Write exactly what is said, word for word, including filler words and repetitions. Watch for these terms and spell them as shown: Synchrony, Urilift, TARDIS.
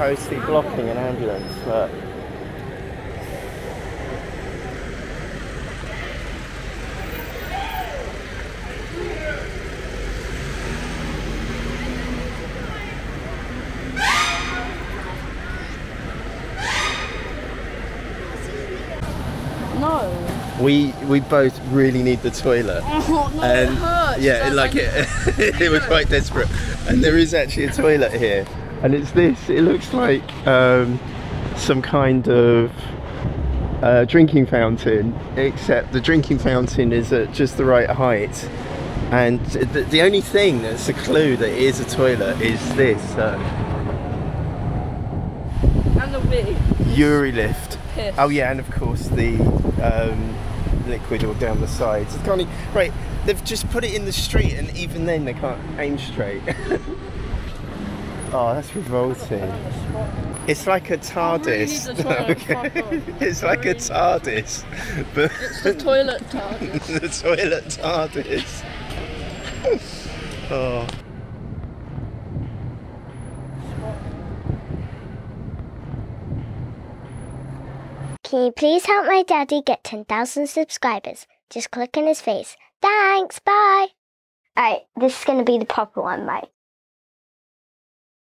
totally blocking an ambulance, look. We we both really need the toilet. Oh, no, and it hurts. Yeah, it, like it, it was quite desperate. And there is actually a toilet here, and it's this. It looks like um, some kind of uh, drinking fountain, except the drinking fountain is at just the right height. And the, the only thing that's a clue that it is a toilet is this. So. And the wee. Urilift. Piss. Oh yeah, and of course the. Um, liquid all down the sides. It's kind of, right, they've just put it in the street and even then they can't aim straight. Oh, that's revolting. It's like a TARDIS. Really okay. It's like a TARDIS. But it's the toilet TARDIS. The toilet TARDIS. Oh. Can you please help my daddy get ten thousand subscribers? Just click on his face. Thanks, bye! Alright, this is going to be the proper one, Mike.